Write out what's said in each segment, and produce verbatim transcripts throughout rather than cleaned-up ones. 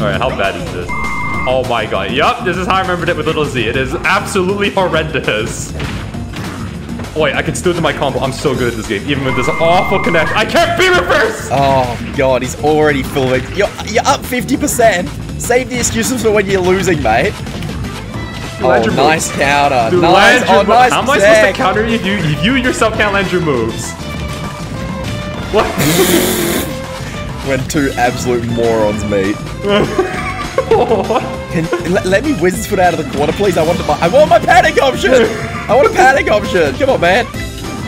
Alright, how bad is this? Oh my god. Yup, this is how I remembered it with Little Z. It is absolutely horrendous. Oh, wait, I can still do my combo. I'm so good at this game, even with this awful connection. I can't be reversed! Oh god, he's already full. You're, you're up fifty percent. Save the excuses for when you're losing, mate. Oh, nice counter. Dude, nice. Oh, nice. How am I supposed to counter you? You, you yourself can't land your moves. What? When two absolute morons meet. Can, let, let me Wizard's Foot out of the corner, please. I want, my, I want my panic option. I want a panic option. Come on, man.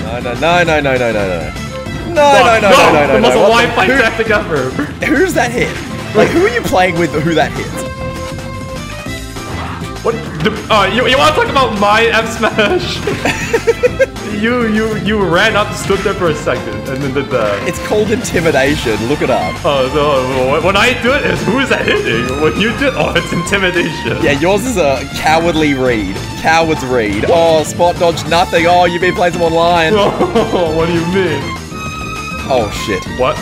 No, no, no, no, no, no, no, no. No, no, no, no, no, no. The most Wi-Fi tactic ever. Who's that hit? Like, who are you playing with who that hits? What? The, uh, you, you want to talk about my F smash? you you you ran up, stood there for a second, and then did that. It's called intimidation. Look it up. Oh no! When I do it, it's who is that hitting? When you do, oh, it's intimidation. Yeah, yours is a cowardly read. Coward's read. Oh, spot dodge, nothing. Oh, you've been playing some online. Oh, what do you mean? Oh shit! What?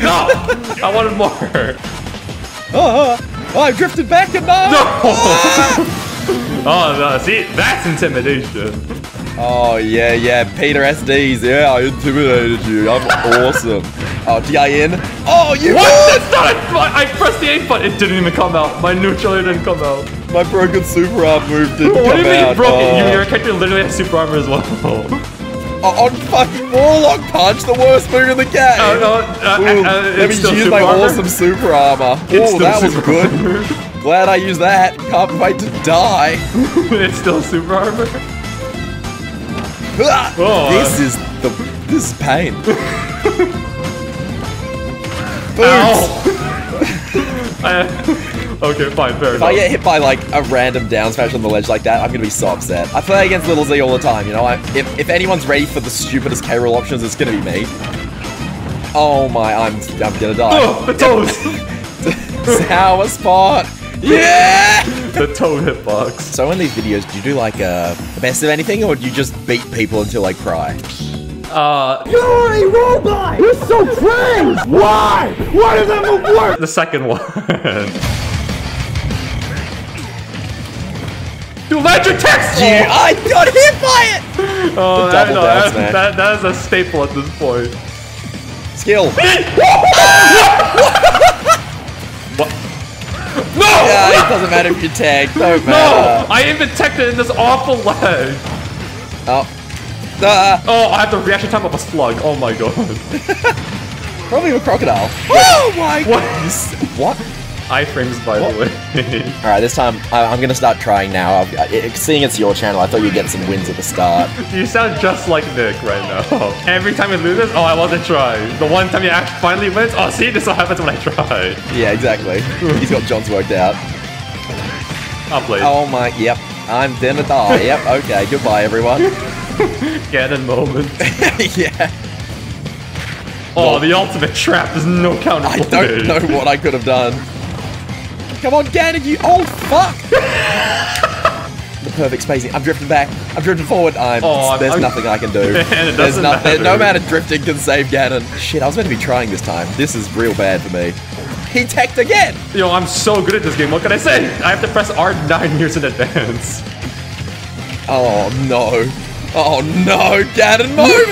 No! I wanted more. Oh. Oh, I drifted back and now! No! Ah! Oh, no. See, that's intimidation. Oh, yeah, yeah. Peter S Ds. Yeah, I intimidated you. I'm awesome. Oh, did I in? Oh, you what? That's not a, I pressed the A button. It didn't even come out. My neutral didn't come out. My broken super arm move didn't what come out. What do you mean you broke it? Oh. Your character literally has super armor as well. Oh, on fucking Warlock Punch, the worst move in the game! Oh, no, uh, Ooh, uh, uh, let me use my armor. Awesome super armor. Oh, that was good. Armor. Glad I used that. Can't wait to die. It's still super armor. Ah, oh, this uh, is the this is pain. uh, okay, fine, fair enough. If I get hit by like a random down smash on the ledge like that, I'm gonna be so upset. I play against Little Z all the time, you know. I, if if anyone's ready for the stupidest K. Rool options, it's gonna be me. Oh my, I'm I'm gonna die. Oh, the toes. Sour spot. Yeah. The toe hitbox. So in these videos, do you do like a best of anything, or do you just beat people until they cry? Uh, You're a robot! You're so cringe! Why? Why does that move work? The second one. Dude, magic text! Yeah, oh, I got hit by it! Oh, that, no, dance, that, that, that is a staple at this point. Skill. What? No! Yeah, it doesn't matter if you tag. No, matter. I even tagged it in this awful leg. Oh. Uh, oh, I have the reaction time of a slug. Oh my god. Probably a crocodile. Oh my god. What? What? I-frames, by what? the way. Alright, this time I I'm going to start trying now. I it seeing it's your channel, I thought you'd get some wins at the start. You sound just like Nick right now. Every time you loses, oh, I wasn't trying. The one time you actually finally wins, oh, see, this all happens when I try. Yeah, exactly. He's got John's worked out. I'll play. Oh my, yep. I'm gonna die. Yep, okay. Goodbye, everyone. Ganon moment. Yeah. Oh, no. The ultimate trap. There's no counter. I don't know what I could have done. Come on, Ganon, you old fuck! The perfect spacing. I'm drifting back. I'm drifting forward. I'm. Oh, there's I'm, nothing I can do. Man, it there's no, matter. no amount of drifting can save Ganon. Shit, I was meant to be trying this time. This is real bad for me. He teched again. Yo, I'm so good at this game. What can I say? I have to press R nine years in advance. Oh no. Oh no, Ganon moment!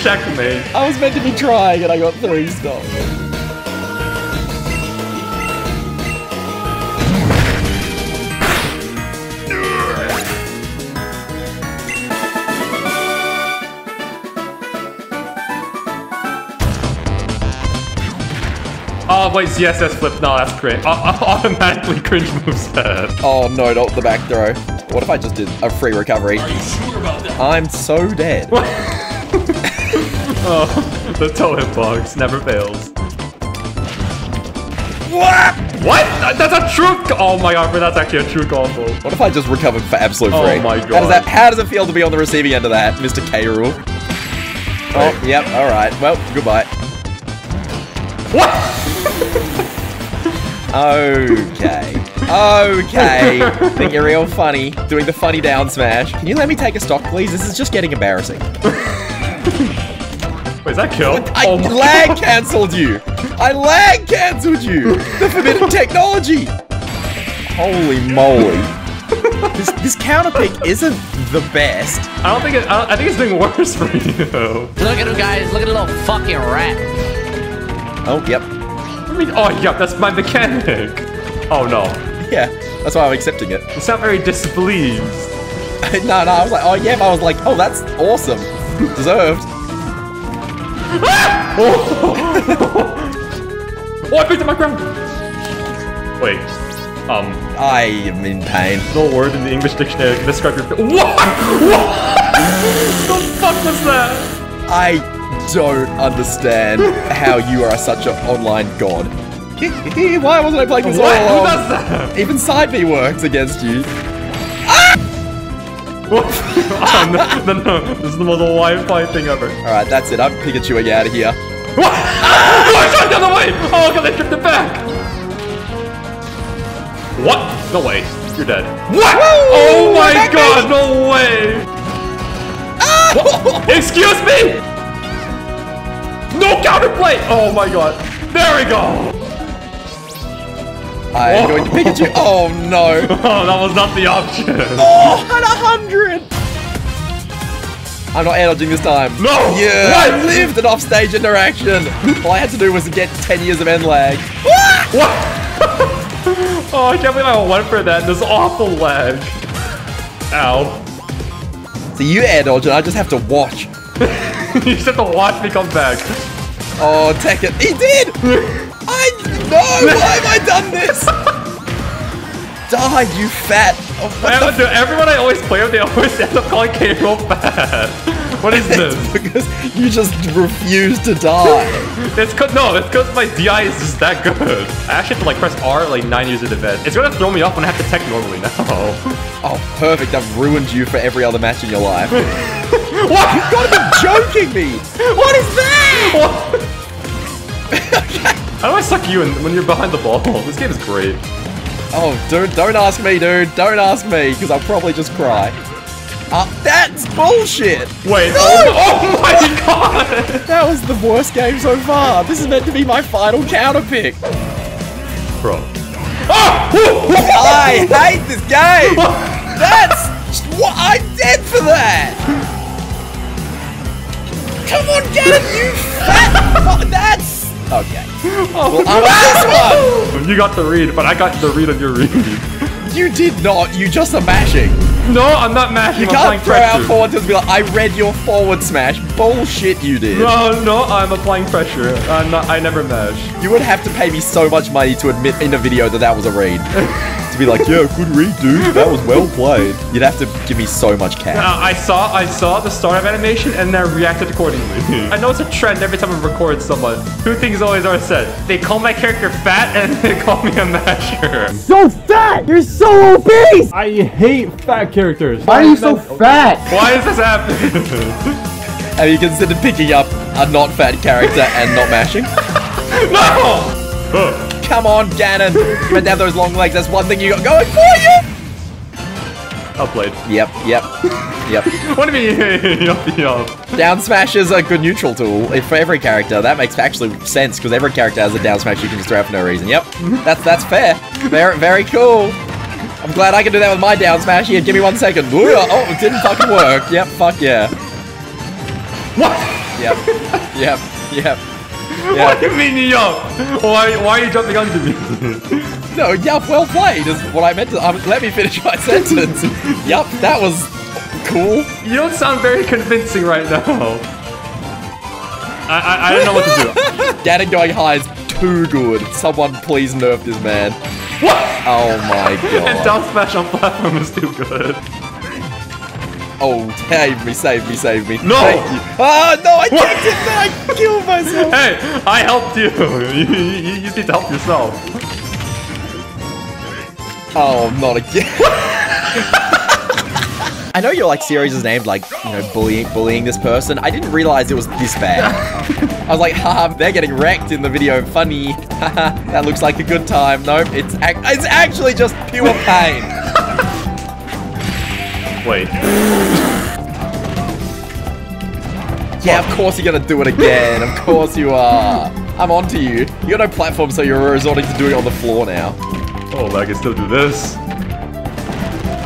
Checkmate. I was meant to be trying and I got three stars. Oh wait, Z S S flip. No, that's cringe. Automatically cringe moveset. Oh no, not the back throw. What if I just did a free recovery? Are you sure about that? I'm so dead. Oh, the toe hitbox never fails. What? What? That's a true. Oh my god, that's actually a true combo. What if I just recovered for absolute free? Oh my god. How does that? How does it feel to be on the receiving end of that, Mister K. Rool? Oh, wait. Yep. All right. Well, goodbye. What? Okay. Okay. I think you're real funny. Doing the funny down smash. Can you let me take a stock, please? This is just getting embarrassing. Wait, Is that kill? I oh lag cancelled you! I lag cancelled you! The forbidden technology! Holy moly. This, this counter pick isn't the best. I don't think it, I, I think it's doing worse for you. Look at him, guys. Look at the little fucking rat. Oh, yep. I mean, oh, yep. That's my mechanic. Oh, no. Yeah, that's why I'm accepting it. You sound very displeased. no, no, I was like, oh, yeah, but I was like, oh, that's awesome. Deserved. Ah! Oh! Oh, I picked up my ground. Wait. Um, I am in pain. No word in the English dictionary can describe your. What? What? What the fuck was that? I don't understand how you are such an online god. Why wasn't I playing this all along? Who does that? Even side B works against you. Ah! What? Oh, no, no, no. This is the most Wi-Fi thing ever. All right, that's it. I'm Pikachuing out of here. What? Ah! Oh, I shot the other way. Oh god, they tripped it back. What? No way. You're dead. What? Woo! Oh my god, no way! Ah! What? Excuse me! No counterplay! Oh my god. There we go! I am going to Pikachu. Oh no. Oh, that was not the option. Oh, at a hundred! I'm not air dodging this time. No! Yeah! I lived an offstage interaction. All I had to do was get ten years of end lag. What? Oh, I can't believe I went for that. This awful lag. Ow. So you air dodge and I just have to watch. You just have to watch me come back. Oh, take it. He did! I know! Why have I done this? Die, you fat. Oh, I have to do everyone I always play with, they always end up calling K. Rool fat. What is this? Because you just refuse to die. It's cause, no, it's because my D I is just that good. I actually have to like press R like nine years in advance. It's gonna throw me off when I have to tech normally now. Oh, perfect. I've ruined you for every other match in your life. What? You've got to be joking me. What is that? What? Okay. How do I suck you in when you're behind the ball? This game is great. Oh, dude, don't ask me, dude. Don't ask me, because I'll probably just cry. Uh, that's bullshit! Wait, no! Oh, oh my god! That was the worst game so far. This is meant to be my final counter pick. Bro. Ah! I hate this game! That's... what I did for that! Come on, get it, you fat... That's... Okay. Well, I'm on this one! You got the read, but I got the read on your read. You did not. You just are mashing. No, I'm not mashing. You I'm can't throw pressure. Out forward just be like, I read your forward smash. Bullshit, you did. No, no, I'm applying pressure. I'm not, I never mash. You would have to pay me so much money to admit in a video that that was a read. To be like, yeah, good read, dude. That was well played. You'd have to give me so much cash. Uh, I saw, I saw the start of animation and then I reacted accordingly. I know it's a trend every time I record someone. Two things always are said. They call my character fat and they call me a masher. So fat! You're so obese! I hate fat characters. Why are you so fat? Why is this happening? Have you considered picking up a not fat character and not mashing? No! Huh. Come on, Ganon. You meant to have those long legs. That's one thing you got going for you. Uplayed. Yep, yep, yep. What do you mean? Yup, yup. Down smash is a good neutral tool for every character. That makes actually sense because every character has a down smash you can just throw out for no reason. Yep, that's that's fair. Very, very cool. I'm glad I can do that with my down smash. Here, give me one second. Oh, it didn't fucking work. Yep, fuck yeah. What? Yep, yep, yep. Yeah. What do you mean you up? Why, why are you jumping onto me? No, yup, well played is what I meant to. Um, let me finish my sentence. Yup, that was cool. You don't sound very convincing right now. I, I, I don't know what to do. Ganon going high is too good. Someone please nerf this man. What? Oh my god. And down smash on platform is too good. Oh, save me, save me, save me. No! Thank you. Oh, no, I what? Did that! I killed myself! Hey, I helped you. You, you! You need to help yourself. Oh, not again. I know your like, series is named like, you know, bullying, bullying this person. I didn't realize it was this bad. I was like, haha, they're getting wrecked in the video. Funny. Haha, that looks like a good time. Nope, it's, ac it's actually just pure pain. Wait. Yeah, of course you're gonna do it again. Of course you are. I'm on to you. You got no platform, so you're resorting to doing it on the floor now. Oh, but I can still do this.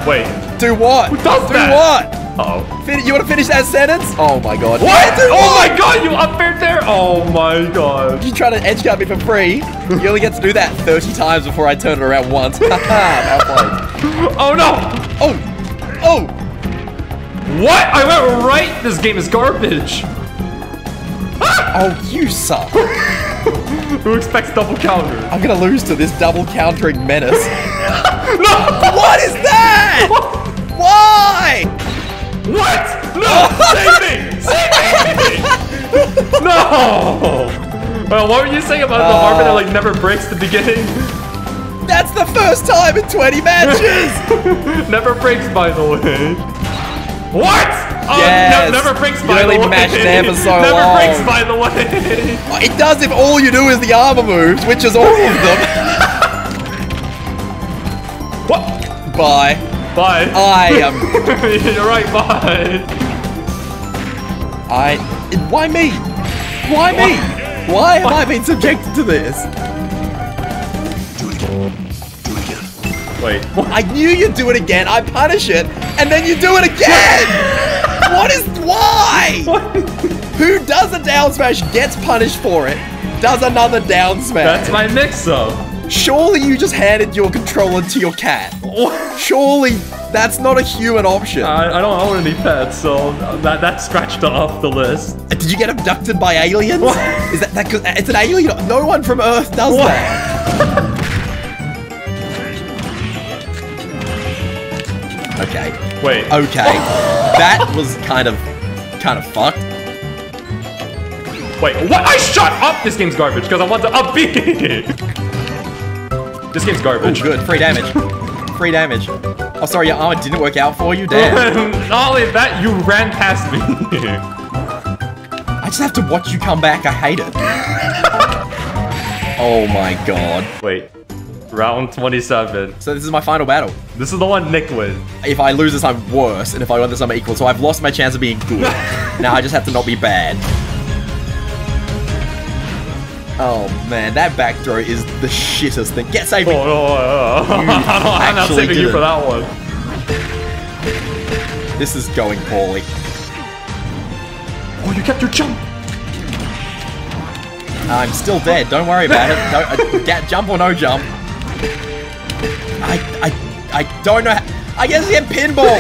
Wait. Do what? Who does do that? Do what? Uh-oh. Fin you want to finish that sentence? Oh my god. What? Yeah. Oh what? My god, you up there there? Oh my god. You trying to edge guard me for free? You only get to do that thirty times before I turn it around once. Oh no! Oh! Oh! What? I went right! This game is garbage! Oh, you suck. Who expects double counter? I'm gonna lose to this double countering menace. No! What is that? Why? What? No! Save me! Save me! No! Well, what were you saying about uh, the armor that like never breaks the beginning? That's the first time in twenty matches! Never breaks, by the way. What? Yes. Oh, no, never breaks, by the way. You only match there for so long. Never breaks, by the way. It does if all you do is the armor moves, which is all of them. What? Bye. Bye. I am. You're right, bye. I. Why me? Why me? Why, why am why? I being subjected to this? Do it again. Do it again. Wait. What? I knew you'd do it again. I punish it, and then you do it again. What is. Why? What? Who does a down smash gets punished for it, does another down smash. That's my mix up. Surely you just handed your controller to your cat. Surely that's not a human option. I, I don't own any pets, so that, that scratched off the list. Did you get abducted by aliens? What? Is that, that 'cause it's an alien? No one from Earth does what? That. Okay. Wait. Okay. That was kind of, kind of fucked. Wait, what? I shut up! This game's garbage because I want to upbeat. This game's garbage. Ooh, good. Free damage. Free damage. Oh, sorry, your armor didn't work out for you? Damn. Not only that, you ran past me. I just have to watch you come back. I hate it. Oh my god. Wait. Round twenty-seven. So this is my final battle. This is the one Nick wins. If I lose this, I'm worse. And if I win this, I'm equal. So I've lost my chance of being good. Now I just have to not be bad. Oh man, that back throw is the shittest thing. Get saved! Oh, no, no, no. I'm not saving you for that one. This is going poorly. Oh, you kept your jump. I'm still dead. Don't worry about it. No, uh, jump or no jump. I, I, I don't know. How I guess you have pinball.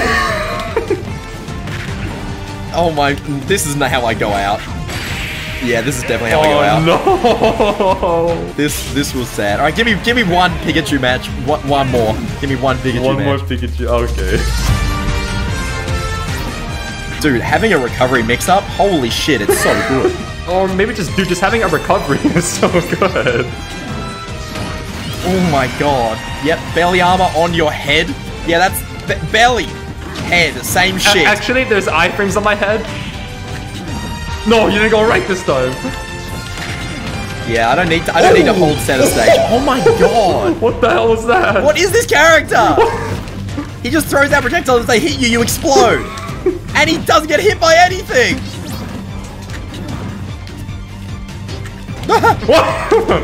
Oh my! This isn't how I go out. Yeah, this is definitely how oh, we go out. No! This this was sad. Alright, give me give me one Pikachu match. One, one more. Give me one Pikachu one match. One more Pikachu, okay. Dude, having a recovery mix-up, holy shit, it's so good. Or maybe just dude, just having a recovery is so good. Oh my god. Yep, belly armor on your head. Yeah, that's be belly. Head, same shit. A actually, there's iframes on my head. No, you didn't go right this time. Yeah, I don't need to. I don't oh. need to hold center stage. Oh my god! What the hell was that? What is this character? What? He just throws out projectiles. If they hit you, you explode, and he doesn't get hit by anything. What?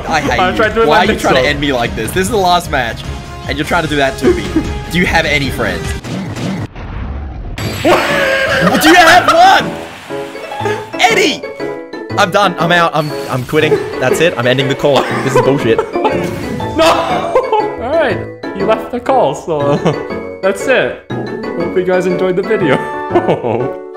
I hate I'm you. To Why are you trying up. to end me like this? This is the last match, and you're trying to do that to me. Do you have any friends? What? Do you have one? Eddie! I'm done. I'm out. I'm I'm quitting. That's it. I'm ending the call. This is bullshit. No! Alright. You left the call, so that's it. Hope you guys enjoyed the video.